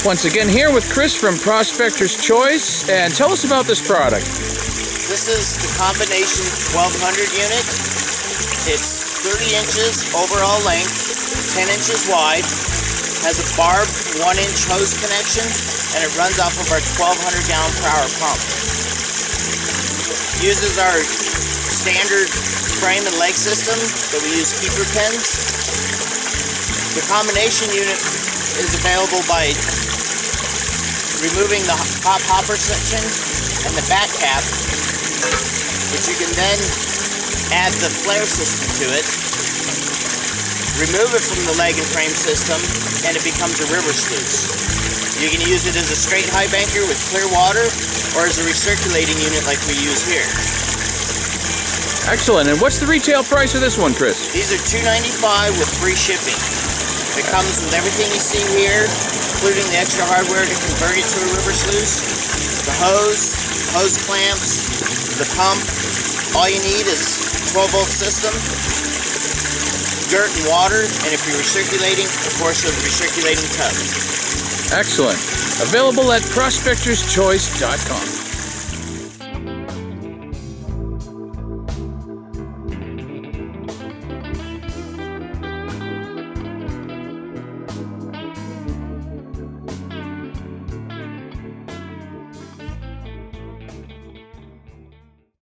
Once again here with Chris from Prospector's Choice, and tell us about this product. This is the combination 1200 unit. It's 30 inches overall length, 10 inches wide, has a barbed 1-inch hose connection, and it runs off of our 1200 gallon per hour pump. It uses our standard frame and leg system that we use keeper pins. The combination unit is available by removing the top hopper section and the back cap, which you can then add the flare system to it, remove it from the leg and frame system, and it becomes a river sluice. You can use it as a straight high banker with clear water, or as a recirculating unit like we use here. Excellent. And what's the retail price of this one, Chris? These are $295 with free shipping. It comes with everything you see here, including the extra hardware to convert it to a river sluice, the hose clamps, the pump. All you need is 12-volt system, dirt and water, and if you're recirculating, of course, you'll be recirculating tub. Excellent. Available at prospectorschoice.com.